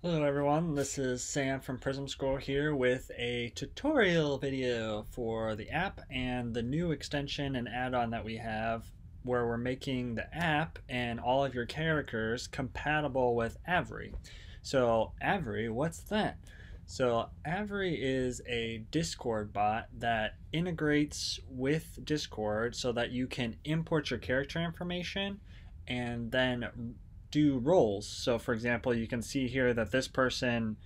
Hello everyone, this is Sam from Prism Scroll here with a tutorial video for the app and the new extension and add-on that we have where we're making the app and all of your characters compatible with Avrae. So Avrae, what's that? So Avrae is a Discord bot that integrates with Discord so that you can import your character information and then do roles. So for example, you can see here that this person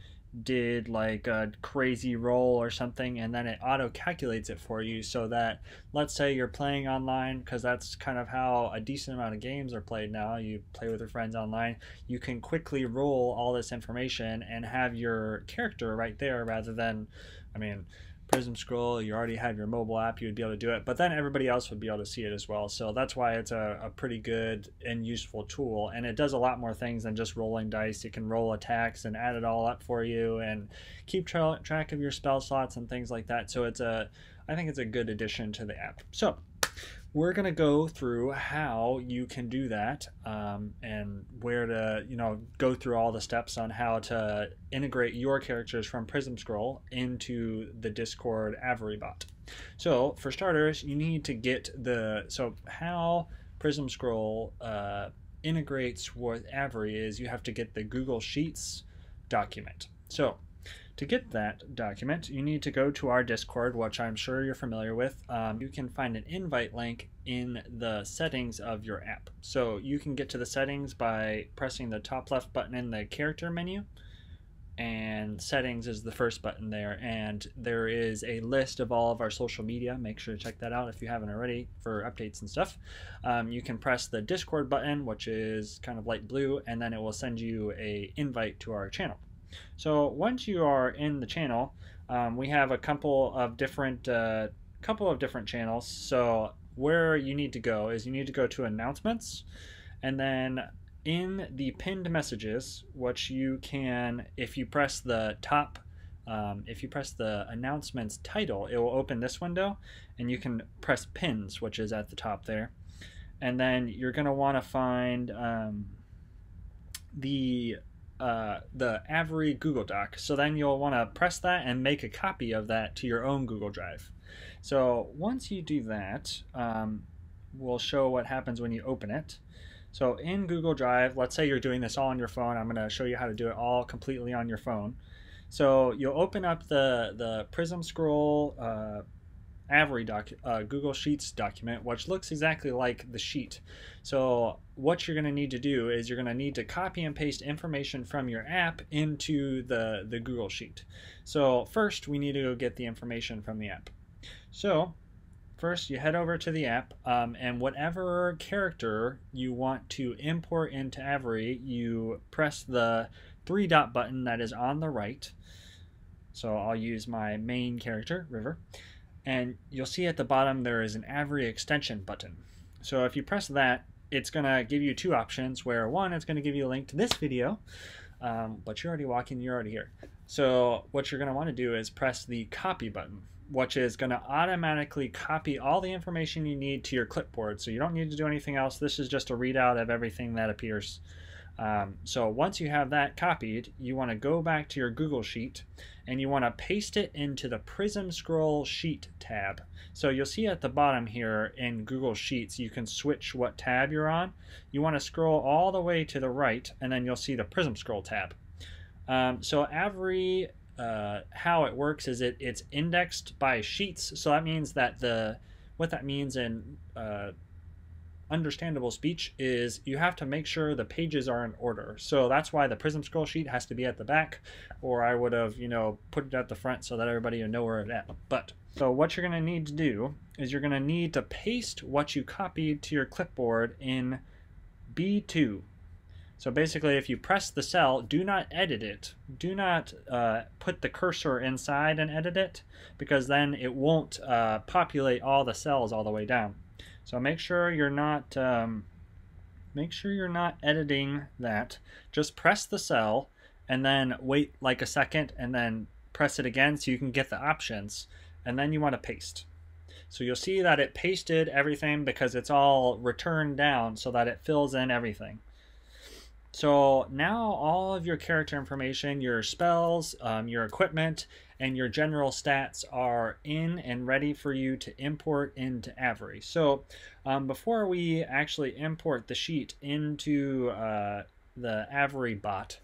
did like a crazy roll or something, and then it auto calculates it for you, so that let's say you're playing online, because that's kind of how a decent amount of games are played now. You play with your friends online, you can quickly roll all this information and have your character right there, rather than, I mean, Prism Scroll, you already have your mobile app, you would be able to do it, but then everybody else would be able to see it as well. So that's why it's a pretty good and useful tool, and it does a lot more things than just rolling dice. It can roll attacks and add it all up for you and keep track of your spell slots and things like that. So I think it's a good addition to the app. So we're going to go through how you can do that and where to, you know, go through all the steps on how to integrate your characters from Prism Scroll into the Discord Avrae bot. So for starters, you need to get the, so how Prism Scroll integrates with Avrae is you have to get the Google Sheets document. So to get that document, you need to go to our Discord, which I'm sure you're familiar with. You can find an invite link in the settings of your app. So you can get to the settings by pressing the top left button in the character menu, and settings is the first button there. And there is a list of all of our social media. Make sure to check that out if you haven't already for updates and stuff. You can press the Discord button, which is kind of light blue, and then it will send you a invite to our channel. So once you are in the channel, we have a couple of different channels. So where you need to go is you need to go to announcements, and then in the pinned messages, which you can, if you press the top, if you press the announcements title, it will open this window, and you can press pins, which is at the top there, and then you're going to want to find the Avrae Google Doc. So then you'll want to press that and make a copy of that to your own Google Drive. So once you do that, we'll show what happens when you open it. So in Google Drive, let's say you're doing this all on your phone. I'm going to show you how to do it all completely on your phone. So you'll open up the Prism Scroll Avrae Google Sheets document, which looks exactly like the sheet. So what you're going to need to do is you're going to need to copy and paste information from your app into the Google Sheet. So first we need to go get the information from the app. So first you head over to the app, and whatever character you want to import into Avrae, you press the 3-dot button that is on the right. So I'll use my main character, River. And you'll see at the bottom there is an Avrae extension button. So if you press that, it's going to give you two options, where one, it's going to give you a link to this video, but you're already walking, you're already here. So what you're going to want to do is press the copy button, which is going to automatically copy all the information you need to your clipboard. So you don't need to do anything else. This is just a readout of everything that appears. So once you have that copied, you want to go back to your Google Sheet and you want to paste it into the Prism Scroll Sheet tab. So you'll see at the bottom here in Google Sheets, you can switch what tab you're on. You want to scroll all the way to the right, and then you'll see the Prism Scroll tab. So Avrae, how it works is it's indexed by sheets. So that means that what that means in understandable speech is you have to make sure the pages are in order. So that's why the Prism Scroll sheet has to be at the back, or I would have, you know, put it at the front so that everybody would know where it's at. But so what you're going to need to do is you're going to need to paste what you copied to your clipboard in B2. So basically, if you press the cell, do not edit it. Do not put the cursor inside and edit it, because then it won't populate all the cells all the way down. So make sure you're not editing that. Just press the cell and then wait like a second and then press it again so you can get the options, and then you want to paste. So you'll see that it pasted everything because it's all returned down so that it fills in everything. So now all of your character information, your spells, your equipment, and your general stats are in and ready for you to import into Avrae. So before we actually import the sheet into the Avrae bot,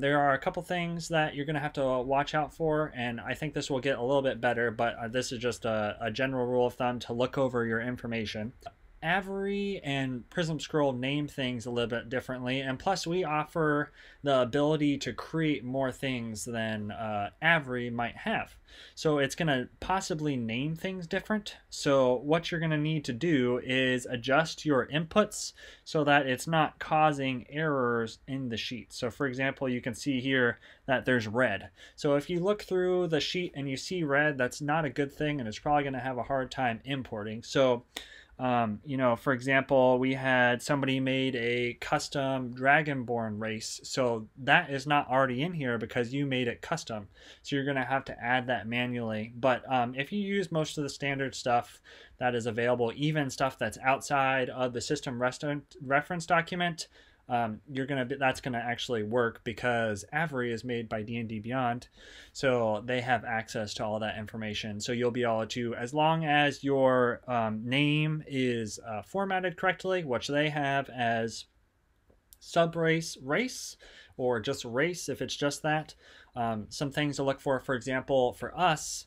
there are a couple things that you're going to have to watch out for, and I think this will get a little bit better, but this is just a general rule of thumb to look over your information. Avrae and Prism Scroll name things a little bit differently, and plus we offer the ability to create more things than Avrae might have. So it's going to possibly name things different. So what you're going to need to do is adjust your inputs so that it's not causing errors in the sheet. So for example, you can see here that there's red. So if you look through the sheet and you see red, that's not a good thing, and it's probably going to have a hard time importing. So you know, for example, we had somebody made a custom Dragonborn race, so that is not already in here because you made it custom, so you're going to have to add that manually. But if you use most of the standard stuff that is available, even stuff that's outside of the system reference document, that's going to actually work, because Avrae is made by D&D Beyond, so they have access to all that information. So you'll be able to, as long as your name is formatted correctly, which they have as subrace race, or just race if it's just that. Some things to look for example, for us,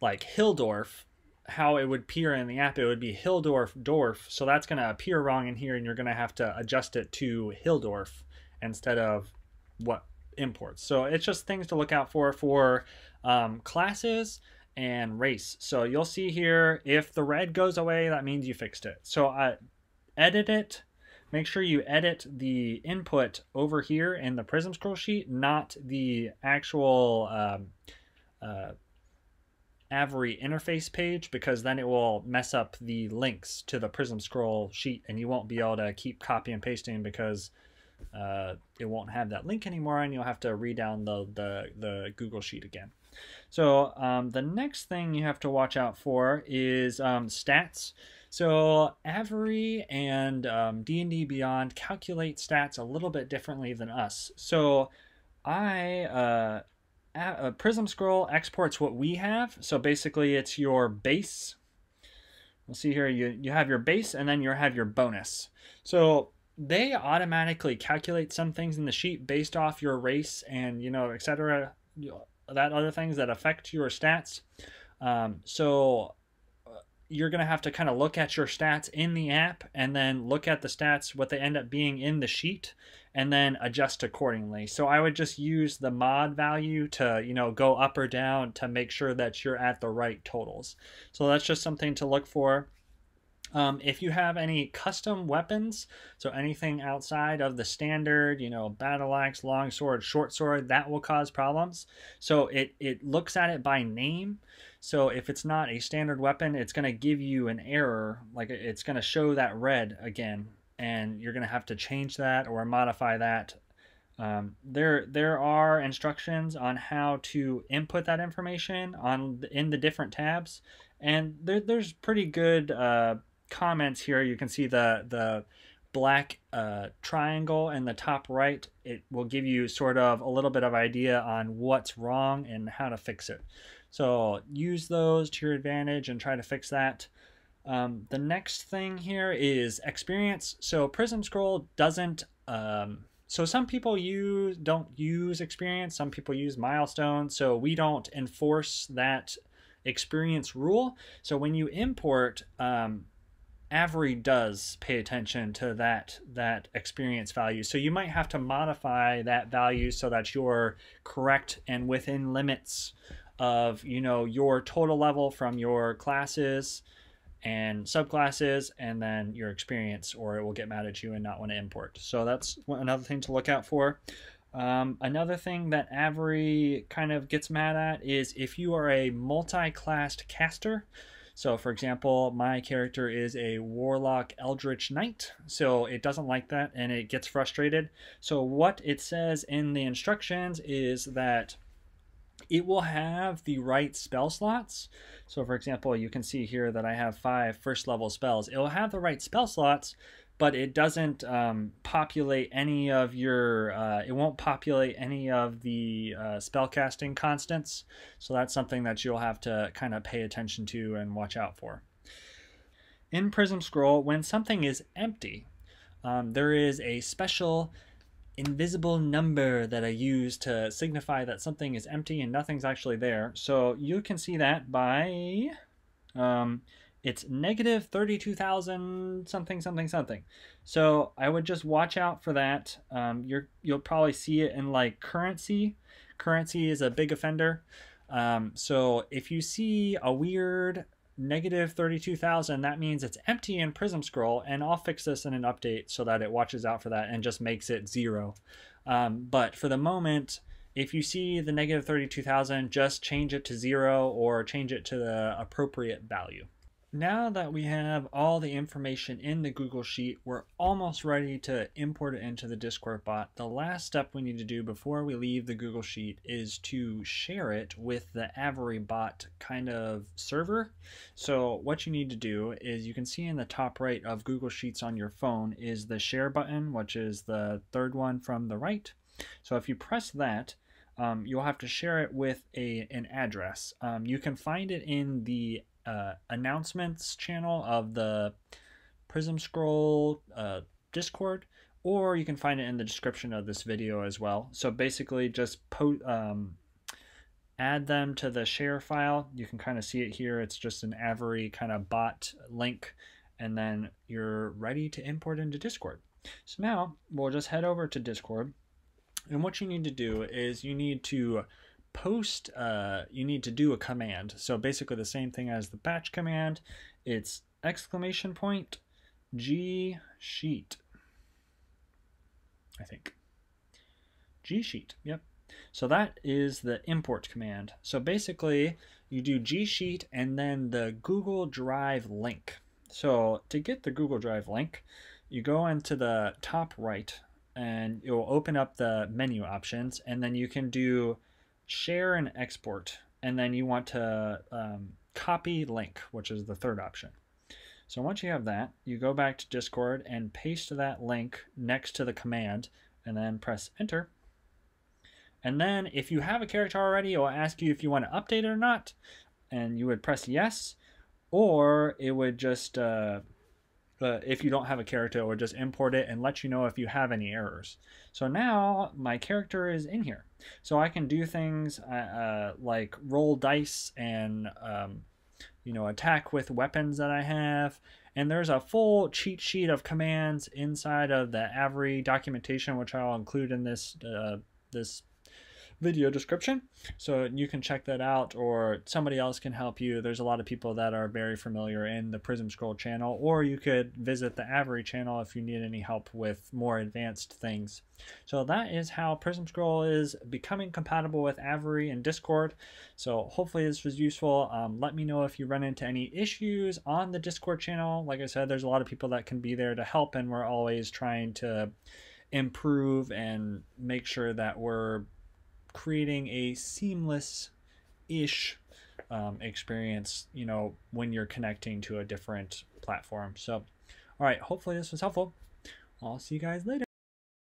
like Hill Dwarf, how it would appear in the app, it would be Hill Dwarf, so that's going to appear wrong in here, and you're going to have to adjust it to Hill Dwarf instead of what imports. So it's just things to look out for classes and race. So you'll see here, if the red goes away, that means you fixed it. So edit it. Make sure you edit the input over here in the Prism Scroll sheet, not the actual Avrae interface page, because then it will mess up the links to the Prism Scroll sheet, and you won't be able to keep copy and pasting because it won't have that link anymore, and you'll have to re-download the Google sheet again. So the next thing you have to watch out for is stats. So Avrae and D&D Beyond calculate stats a little bit differently than us. So Prism Scroll exports what we have. So basically it's your base. We'll see here, you have your base, and then you have your bonus. So they automatically calculate some things in the sheet based off your race and, you know, etc., that other things that affect your stats. So you're going to have to kind of look at your stats in the app, and then look at the stats, what they end up being in the sheet, and then adjust accordingly. So I would just use the mod value to, you know, go up or down to make sure that you're at the right totals. So that's just something to look for. If you have any custom weapons, so anything outside of the standard, you know, battle axe, long sword, short sword, that will cause problems. So it looks at it by name. So if it's not a standard weapon, it's going to give you an error, like it's going to show that red again, and you're going to have to change that or modify that. There are instructions on how to input that information in the different tabs, and there's pretty good comments here. You can see the black triangle in the top right. It will give you sort of a little bit of idea on what's wrong and how to fix it. So use those to your advantage and try to fix that. The next thing here is experience. So Prism Scroll doesn't, so some people don't use experience, some people use milestones, so we don't enforce that experience rule. So when you import, Avrae does pay attention to that experience value. So you might have to modify that value so that you're correct and within limits of, you know, your total level from your classes and subclasses, and then your experience, or it will get mad at you and not want to import. So that's another thing to look out for. Another thing that Avrae kind of gets mad at is if you are a multi-classed caster. So for example, my character is a warlock eldritch knight, so it doesn't like that and it gets frustrated. So what it says in the instructions is that it will have the right spell slots. So for example, you can see here that I have 5 first level spells. It will have the right spell slots, but it doesn't populate any of your, it won't populate any of the spellcasting constants. So that's something that you'll have to kind of pay attention to and watch out for. In Prism Scroll, when something is empty, there is a special invisible number that I use to signify that something is empty and nothing's actually there. So you can see that by, it's negative 32,000 something, something, something. So I would just watch out for that. You'll probably see it in like currency. Currency is a big offender. So if you see a weird negative 32,000, that means it's empty in Prism Scroll, and I'll fix this in an update so that it watches out for that and just makes it zero. But for the moment, if you see the negative 32,000, just change it to zero or change it to the appropriate value. Now that we have all the information in the Google Sheet, we're almost ready to import it into the Discord bot. The last step we need to do before we leave the Google Sheet is to share it with the Avrae bot kind of server. So what you need to do is, you can see in the top right of Google Sheets on your phone is the share button, which is the third one from the right. So if you press that, you'll have to share it with an address. You can find it in the announcements channel of the Prism Scroll Discord, or you can find it in the description of this video as well. So basically just add them to the share file. You can kind of see it here. It's just an Avrae kind of bot link, and then you're ready to import into Discord. So now we'll just head over to Discord, and what you need to do is you need to post, you need to do a command. So basically the same thing as the batch command. It's exclamation point G sheet, I think. G sheet, yep. So that is the import command. So basically you do G sheet and then the Google Drive link. So to get the Google Drive link, you go into the top right and it will open up the menu options, and then you can do share and export, and then you want to copy link, which is the third option. So once you have that, you go back to Discord and paste that link next to the command and then press enter. And then if you have a character already, it will ask you if you want to update it or not, and you would press yes, or it would just if you don't have a character, it would just import it and let you know if you have any errors. So now my character is in here. So I can do things like roll dice and you know, attack with weapons that I have. And there's a full cheat sheet of commands inside of the Avrae documentation, which I'll include in this this video description. So you can check that out, or somebody else can help you. There's a lot of people that are very familiar in the Prism Scroll channel, or you could visit the Avrae channel if you need any help with more advanced things. So that is how Prism Scroll is becoming compatible with Avrae and Discord. So hopefully this was useful. Let me know if you run into any issues on the Discord channel. Like I said, there's a lot of people that can be there to help, and we're always trying to improve and make sure that we're creating a seamless-ish experience, you know, when you're connecting to a different platform. So, all right, hopefully this was helpful. I'll see you guys later.